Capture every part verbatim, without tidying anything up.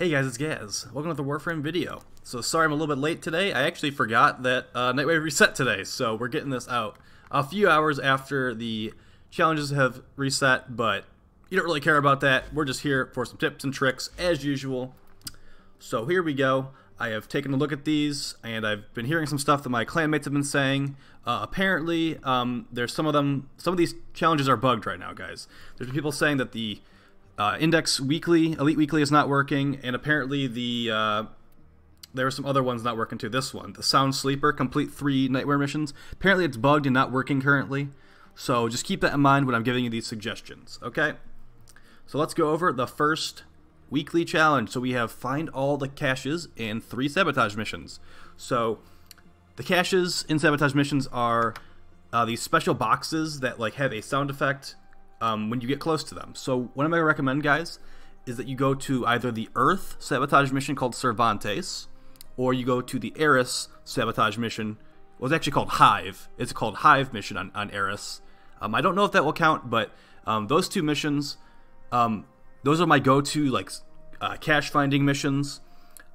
Hey guys, it's Gaz. Welcome to the Warframe video. So sorry I'm a little bit late today. I actually forgot that uh, Nightwave reset today, so we're getting this out a few hours after the challenges have reset, but you don't really care about that. We're just here for some tips and tricks, as usual. So here we go. I have taken a look at these, and I've been hearing some stuff that my clanmates have been saying. Uh, apparently, um, there's some of them, some of these challenges are bugged right now, guys. There's people saying that the Uh, Index Weekly, Elite Weekly is not working, and apparently the uh, there are some other ones not working too. This one, the Sound Sleeper, complete three Nightmare missions. Apparently it's bugged and not working currently, so just keep that in mind when I'm giving you these suggestions, okay? So let's go over the first weekly challenge. So we have find all the caches in three sabotage missions. So the caches in sabotage missions are uh, these special boxes that like have a sound effect Um, when you get close to them. So what I'm going to recommend, guys, is that you go to either the Earth sabotage mission called Cervantes, or you go to the Eris sabotage mission. Well, it's actually called Hive. It's called Hive mission on, on Eris. Um, I don't know if that will count, but um, those two missions, um, those are my go-to like uh, cache finding missions.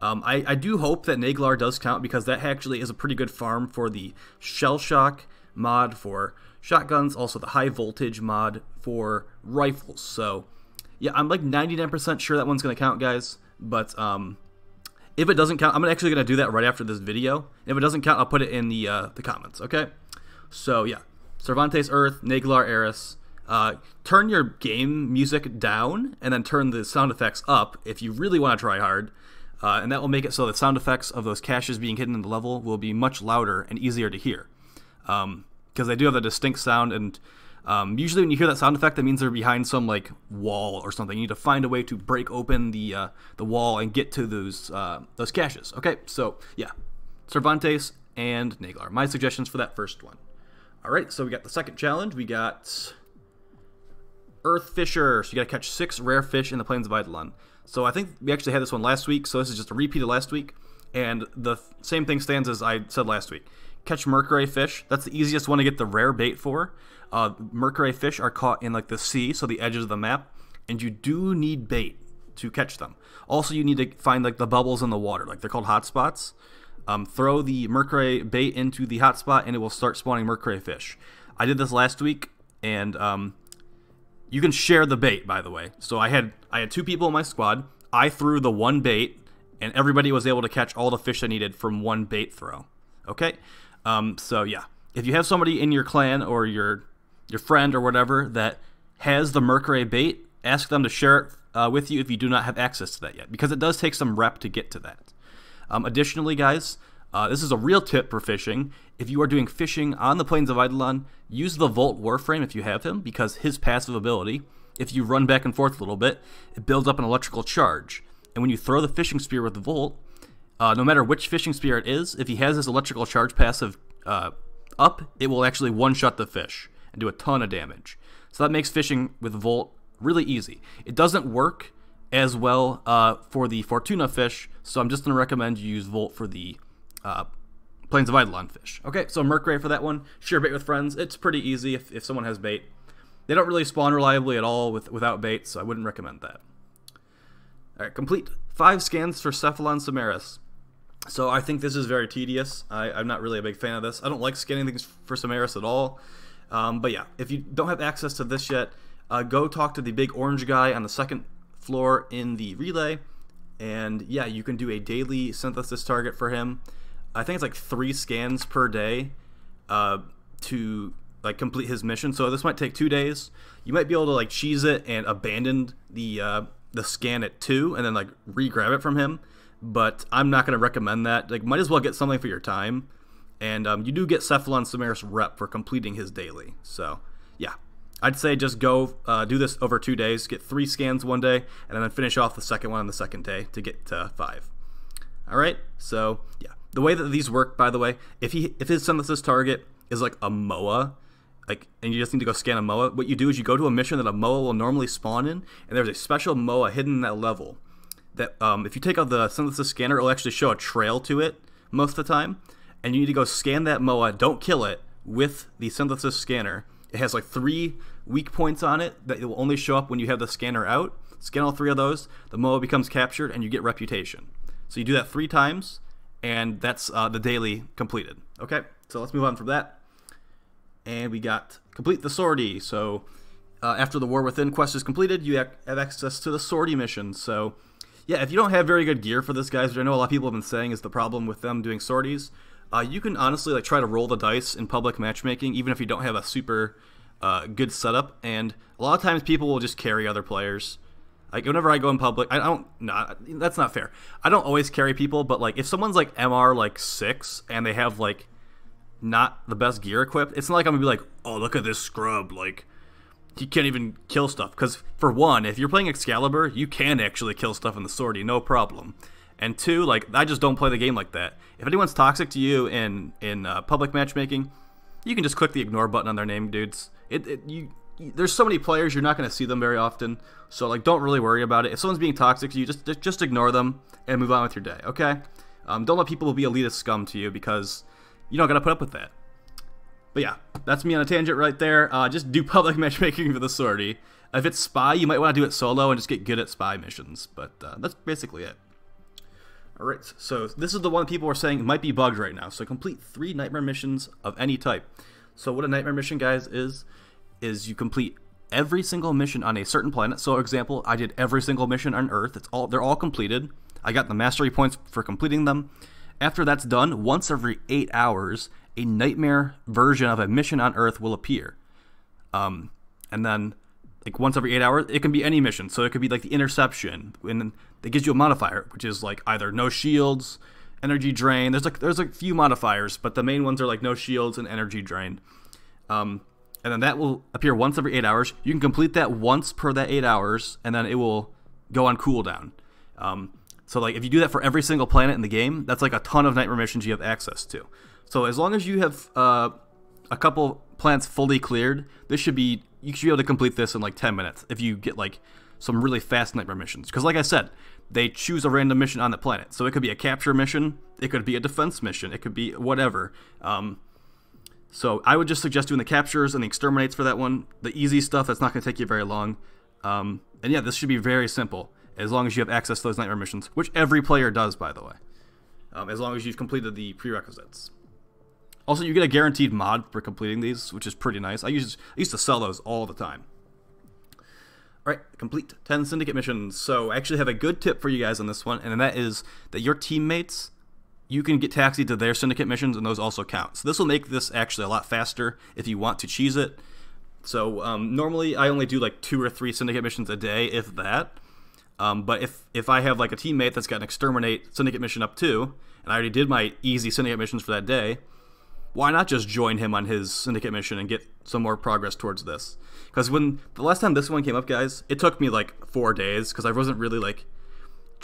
Um, I, I do hope that Naglar does count, because that actually is a pretty good farm for the Shell Shock mod for shotguns, also the high voltage mod for rifles. So yeah, I'm like ninety-nine percent sure that one's gonna count, guys, but um, if it doesn't count, I'm actually gonna do that right after this video. If it doesn't count, I'll put it in the uh, the comments, okay? So yeah, Cervantes, Earth, Naglar, Eris. Uh, turn your game music down and then turn the sound effects up if you really want to try hard, uh, and that will make it so the sound effects of those caches being hidden in the level will be much louder and easier to hear. Um, because they do have a distinct sound, and um, usually when you hear that sound effect, that means they're behind some like wall or something. You need to find a way to break open the uh, the wall and get to those uh, those caches. Okay, so yeah, Cervantes and Naglar, my suggestions for that first one. All right, so we got the second challenge. We got Earth Fisher. So you got to catch six rare fish in the Plains of Eidolon. So I think we actually had this one last week. So this is just a repeat of last week, and the same thing stands as I said last week. Catch Mercury fish. That's the easiest one to get the rare bait for. Uh, Mercury fish are caught in like the sea, so the edges of the map, and you do need bait to catch them. Also, you need to find like the bubbles in the water, like they're called hotspots. Um, throw the Mercury bait into the hotspot, and it will start spawning Mercury fish. I did this last week, and um, you can share the bait, by the way. So I had I had two people in my squad. I threw the one bait, and everybody was able to catch all the fish they needed from one bait throw. Okay. Um, so yeah, if you have somebody in your clan or your your friend or whatever that has the Mercury bait, ask them to share it uh, with you if you do not have access to that yet, because it does take some rep to get to that. Um, additionally, guys, uh, this is a real tip for fishing. If you are doing fishing on the Plains of Eidolon, use the Volt Warframe if you have him, because his passive ability, if you run back and forth a little bit, it builds up an electrical charge. And when you throw the fishing spear with the Volt, Uh, no matter which fishing spear it is, if he has his electrical charge passive uh, up, it will actually one-shot the fish and do a ton of damage. So that makes fishing with Volt really easy. It doesn't work as well uh, for the Fortuna fish, so I'm just going to recommend you use Volt for the uh, Plains of Eidolon fish. Okay, so Mercury for that one. Share bait with friends. It's pretty easy if, if someone has bait. They don't really spawn reliably at all with, without bait, so I wouldn't recommend that. Alright, complete five scans for Cephalon Simaris. So I think this is very tedious. I, I'm not really a big fan of this. I don't like scanning things for Simaris at all. Um, but yeah, if you don't have access to this yet, uh, go talk to the big orange guy on the second floor in the relay. And yeah, you can do a daily synthesis target for him. I think it's like three scans per day uh, to like complete his mission. So this might take two days. You might be able to like cheese it and abandon the, uh, the scan at two and then like re-grab it from him. But I'm not going to recommend that. Like, might as well get something for your time. And um, you do get Cephalon Simaris rep for completing his daily. So, yeah. I'd say just go uh, do this over two days. Get three scans one day. And then finish off the second one on the second day to get to five. Alright? So, yeah. The way that these work, by the way, if he if his synthesis target is like a M O A, like, and you just need to go scan a M O A, what you do is you go to a mission that a M O A will normally spawn in. And there's a special M O A hidden in that level. That um, if you take out the Synthesis Scanner, it'll actually show a trail to it most of the time. And you need to go scan that M O A, don't kill it, with the Synthesis Scanner. It has like three weak points on it that it will only show up when you have the scanner out. Scan all three of those, the M O A becomes captured, and you get reputation. So you do that three times, and that's uh, the daily completed. Okay, so let's move on from that. And we got complete the sortie. So uh, after the War Within quest is completed, you have access to the sortie mission. So yeah, if you don't have very good gear for this, guys, which I know a lot of people have been saying is the problem with them doing sorties, uh, you can honestly like try to roll the dice in public matchmaking, even if you don't have a super uh, good setup. And a lot of times people will just carry other players. Like whenever I go in public, I don't. No, that's not fair. I don't always carry people, but like if someone's like M R like six and they have like not the best gear equipped, it's not like I'm gonna be like, oh, look at this scrub, like he can't even kill stuff. Because for one, if you're playing Excalibur, you can actually kill stuff in the sortie, no problem. And two, like I just don't play the game like that. If anyone's toxic to you in in uh, public matchmaking, you can just click the ignore button on their name, dudes. It, it you. There's so many players, you're not going to see them very often, so like don't really worry about it. If someone's being toxic to you, just just ignore them and move on with your day, okay? Um, don't let people be elitist scum to you, because you don't got to put up with that. But yeah, that's me on a tangent right there. Uh, just do public matchmaking for the sortie. If it's spy, you might want to do it solo and just get good at spy missions, but uh, that's basically it. Alright, so this is the one people were saying might be bugged right now. So complete three Nightmare missions of any type. So what a Nightmare mission, guys, is... is you complete every single mission on a certain planet. So, for example, I did every single mission on Earth. It's all they're all completed. I got the mastery points for completing them. After that's done, once every eight hours, a Nightmare version of a mission on Earth will appear. Um, and then, like once every eight hours, it can be any mission. So it could be like the interception, and it gives you a modifier, which is like either no shields, energy drain. There's like there's a few modifiers, but the main ones are like no shields and energy drain. Um, And then that will appear once every eight hours. You can complete that once per that eight hours, and then it will go on cooldown. Um, so, like, if you do that for every single planet in the game, that's like a ton of Nightmare missions you have access to. So, as long as you have uh, a couple planets fully cleared, this should be you should be able to complete this in like ten minutes if you get like some really fast Nightmare missions. Because, like I said, they choose a random mission on the planet, so it could be a capture mission, it could be a defense mission, it could be whatever. Um, So I would just suggest doing the captures and the exterminates for that one. The easy stuff that's not going to take you very long. Um, and yeah, this should be very simple as long as you have access to those Nightmare missions, which every player does, by the way. Um, as long as you've completed the prerequisites. Also, you get a guaranteed mod for completing these, which is pretty nice. I used, I used to sell those all the time. Alright, complete ten Syndicate missions. So I actually have a good tip for you guys on this one, and that is that your teammates... you can get taxied to their syndicate missions, and those also count. So this will make this actually a lot faster if you want to cheese it. So um, normally I only do like two or three syndicate missions a day, if that. Um, but if, if I have like a teammate that's got an exterminate syndicate mission up too, and I already did my easy syndicate missions for that day, why not just join him on his syndicate mission and get some more progress towards this? Because when the last time this one came up, guys, it took me like four days because I wasn't really like...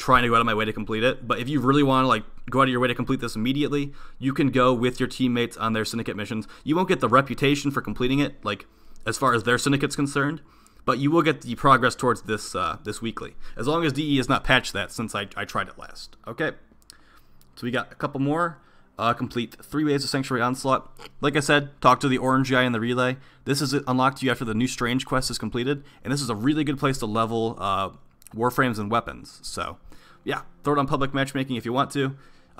trying to go out of my way to complete it. But if you really want to like go out of your way to complete this immediately, you can go with your teammates on their syndicate missions. You won't get the reputation for completing it, like as far as their syndicate's concerned, but you will get the progress towards this uh, this weekly, as long as D E has not patched that since I, I tried it last. Okay, so we got a couple more. Uh, complete three waves of Sanctuary Onslaught. Like I said, talk to the orange guy in the relay. This is unlocked to you after the New Strange quest is completed, and this is a really good place to level uh, Warframes and weapons. So yeah, throw it on public matchmaking if you want to.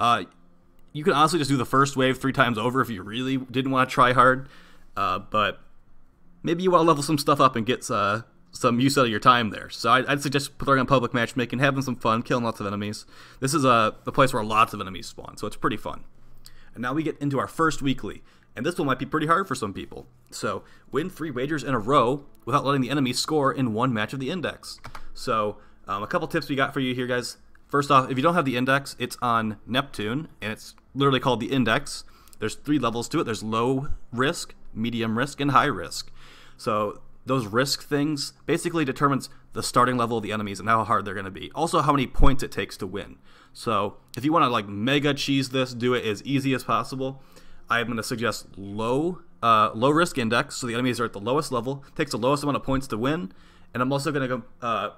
Uh, you can honestly just do the first wave three times over if you really didn't want to try hard, uh, but maybe you want to level some stuff up and get uh, some use out of your time there. So I'd, I'd suggest throwing on public matchmaking, having some fun, killing lots of enemies. This is a, a place where lots of enemies spawn, so it's pretty fun. And now we get into our first weekly, and this one might be pretty hard for some people. So win three wagers in a row without letting the enemy score in one match of the index. So um, a couple tips we got for you here, guys. First off, if you don't have the index, it's on Neptune, and it's literally called the index. There's three levels to it. There's low risk, medium risk, and high risk. So those risk things basically determines the starting level of the enemies and how hard they're going to be. Also, how many points it takes to win. So if you want to like mega cheese this, do it as easy as possible. I'm going to suggest low, uh, low risk index, so the enemies are at the lowest level. It takes the lowest amount of points to win, and I'm also going to go... Uh,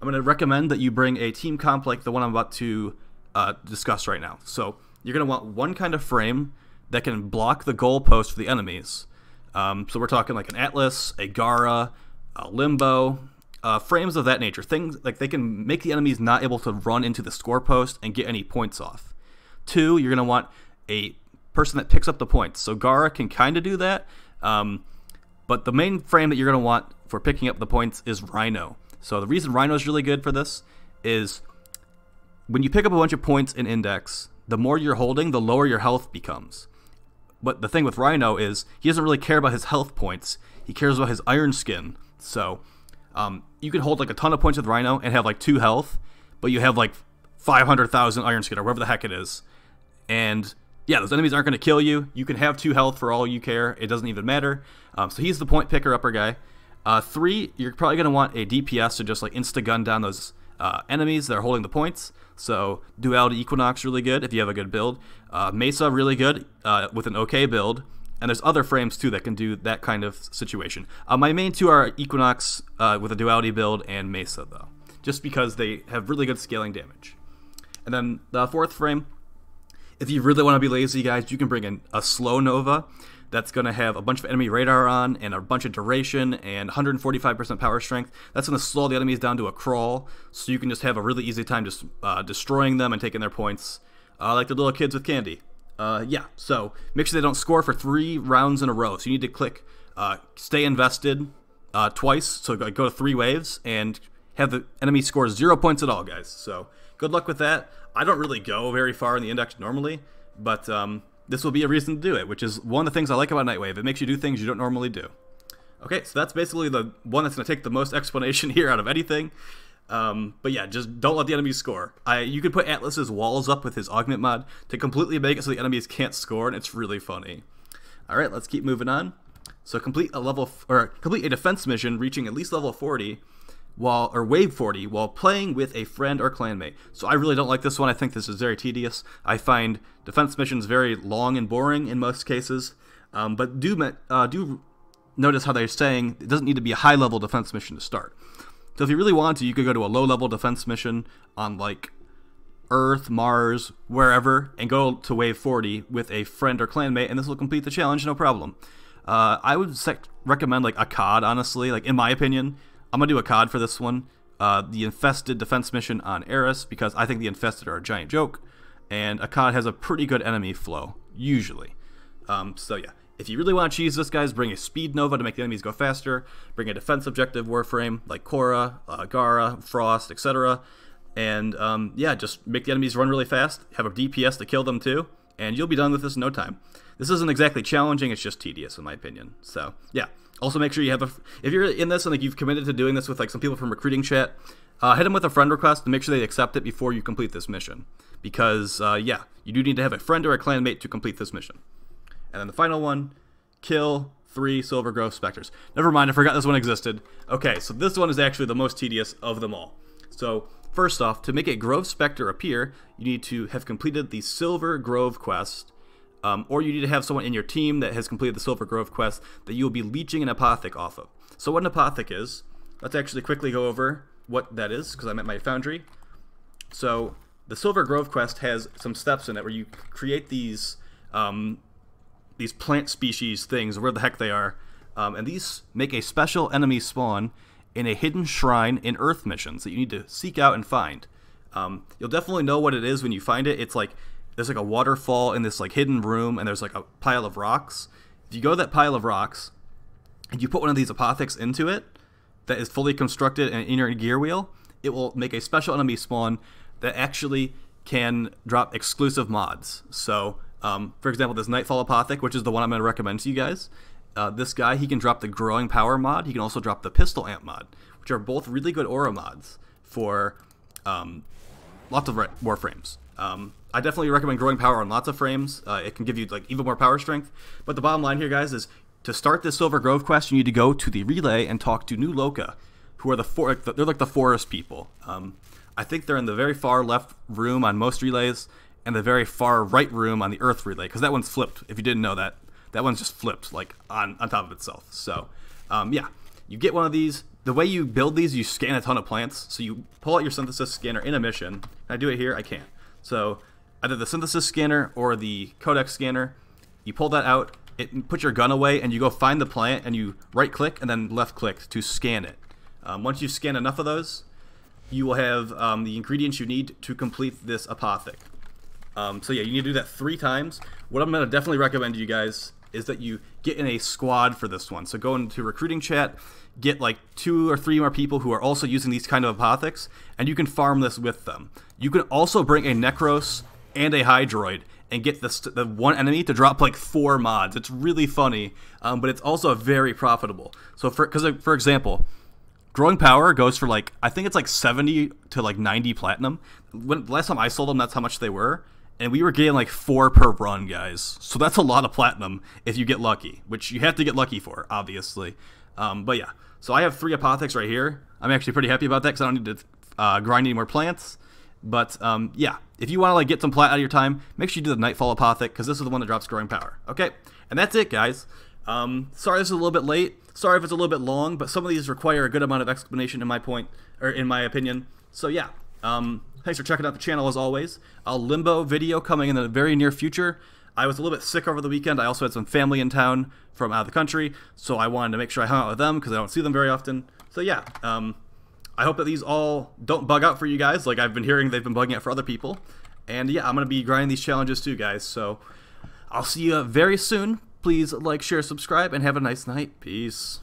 I'm going to recommend that you bring a team comp like the one I'm about to uh, discuss right now. So you're going to want one kind of frame that can block the goalpost for the enemies. Um, so we're talking like an Atlas, a Gara, a Limbo, Uh, frames of that nature, things like they can make the enemies not able to run into the score post and get any points off. Two, you're going to want a person that picks up the points. So Gara can kind of do that, um, but the main frame that you're going to want for picking up the points is Rhino. So the reason Rhino is really good for this is when you pick up a bunch of points in Index, the more you're holding, the lower your health becomes. But the thing with Rhino is he doesn't really care about his health points. He cares about his Iron Skin. So Um, you can hold like a ton of points with Rhino and have like two health, but you have like five hundred thousand Iron Skin or whatever the heck it is. And yeah, those enemies aren't going to kill you. You can have two health for all you care. It doesn't even matter. Um, so he's the point picker upper guy. Uh, three, you're probably going to want a D P S to just like insta gun down those uh, enemies that are holding the points. So Duality Equinox really good if you have a good build. Uh, Mesa really good uh, with an okay build. And there's other frames, too, that can do that kind of situation. Uh, my main two are Equinox uh, with a Duality build and Mesa, though, just because they have really good scaling damage. And then the fourth frame, if you really want to be lazy, guys, you can bring in a slow Nova that's going to have a bunch of enemy radar on and a bunch of duration and one hundred forty-five percent power strength. That's going to slow the enemies down to a crawl, so you can just have a really easy time just uh, destroying them and taking their points, uh, like the little kids with candy. Uh, yeah, so make sure they don't score for three rounds in a row. So you need to click uh, Stay Invested uh, twice, so go to three waves, and have the enemy score zero points at all, guys. So good luck with that. I don't really go very far in the Index normally, but um, this will be a reason to do it, which is one of the things I like about Nightwave. It makes you do things you don't normally do. Okay, so that's basically the one that's going to take the most explanation here out of anything. Um, but yeah, just don't let the enemies score. I, you could put Atlas's walls up with his augment mod to completely make it so the enemies can't score, and it's really funny. Alright, let's keep moving on. So complete a level f or complete a defense mission reaching at least level forty while or wave forty while playing with a friend or clanmate. So I really don't like this one. I think this is very tedious. I find defense missions very long and boring in most cases. Um, but do uh, do notice how they're saying it doesn't need to be a high level defense mission to start. So if you really want to, you could go to a low-level defense mission on, like, Earth, Mars, wherever, and go to Wave forty with a friend or clanmate, and this will complete the challenge, no problem. Uh, I would sec recommend, like, a C O D, honestly. Like, in my opinion, I'm going to do a C O D for this one. Uh, the Infested defense mission on Eris, because I think the Infested are a giant joke, and a C O D has a pretty good enemy flow, usually. Um, so, yeah. If you really want to cheese this, guys, bring a Speed Nova to make the enemies go faster. Bring a defense objective Warframe like Korra, uh, Gara, Frost, et cetera. And, um, yeah, just make the enemies run really fast. Have a D P S to kill them, too. And you'll be done with this in no time. This isn't exactly challenging. It's just tedious, in my opinion. So, yeah. Also, make sure you have a... If you're in this and like you've committed to doing this with like some people from recruiting chat, uh, hit them with a friend request and make sure they accept it before you complete this mission. Because, uh, yeah, you do need to have a friend or a clanmate to complete this mission. And then the final one, kill three Silvergrove Spectres. Never mind, I forgot this one existed. Okay, so this one is actually the most tedious of them all. So, first off, to make a Grove Spectre appear, you need to have completed the Silver Grove quest, um, or you need to have someone in your team that has completed the Silver Grove quest that you'll be leeching an Apothic off of. So what an Apothic is, let's actually quickly go over what that is, because I'm at my foundry. So, the Silver Grove quest has some steps in it where you create these... Um, these plant species things, where the heck they are, um, and these make a special enemy spawn in a hidden shrine in Earth missions that you need to seek out and find. Um, you'll definitely know what it is when you find it. It's like, there's like a waterfall in this like hidden room, and there's like a pile of rocks. If you go to that pile of rocks, and you put one of these apothics into it, that is fully constructed and in your gear wheel, it will make a special enemy spawn that actually can drop exclusive mods. So, Um, for example, this Nightfall Apothic, which is the one I'm going to recommend to you guys. Uh, this guy, he can drop the Growing Power mod. He can also drop the Pistol Amp mod, which are both really good aura mods for um, lots of Warframes. Um, I definitely recommend Growing Power on lots of frames. Uh, it can give you like even more power strength. But the bottom line here, guys, is to start this Silver Grove quest, you need to go to the relay and talk to New Loca, who are the for they're like the forest people. Um, I think they're in the very far left room on most relays, and the very far right room on the Earth relay, because that one's flipped. If you didn't know that, that one's just flipped like on, on top of itself. So um, yeah, you get one of these. The way you build these, you scan a ton of plants. So you pull out your synthesis scanner in a mission. Can I do it here? I can't. So either the synthesis scanner or the codex scanner, you pull that out, it put your gun away, and you go find the plant, and you right click and then left click to scan it. Um, once you've scanned enough of those, you will have um, the ingredients you need to complete this Apothic. Um, so yeah, you need to do that three times. What I'm going to definitely recommend to you guys is that you get in a squad for this one. So go into recruiting chat, get like two or three more people who are also using these kind of apothics, and you can farm this with them. You can also bring a Necros and a Hydroid and get the, the one enemy to drop like four mods. It's really funny, um, but it's also very profitable. So for, 'cause for example, Growing Power goes for like, I think it's like seventy to like ninety platinum. When last time I sold them, that's how much they were. And we were getting like four per run, guys. So that's a lot of platinum if you get lucky, which you have to get lucky for, obviously. Um, but yeah, so I have three Apothics right here. I'm actually pretty happy about that because I don't need to uh, grind any more plants. But um, yeah, if you want to like get some plat out of your time, make sure you do the Nightfall Apothic because this is the one that drops Growing Power. Okay, and that's it, guys. Um, sorry this is a little bit late. Sorry if it's a little bit long, but some of these require a good amount of explanation in my point, or in my opinion. So yeah. Um, Thanks for checking out the channel as always. A Limbo video coming in the very near future. I was a little bit sick over the weekend. I also had some family in town from out of the country, so I wanted to make sure I hung out with them because I don't see them very often. So yeah, um, I hope that these all don't bug out for you guys like I've been hearing they've been bugging out for other people. And yeah, I'm going to be grinding these challenges too, guys. So I'll see you very soon. Please like, share, subscribe, and have a nice night. Peace.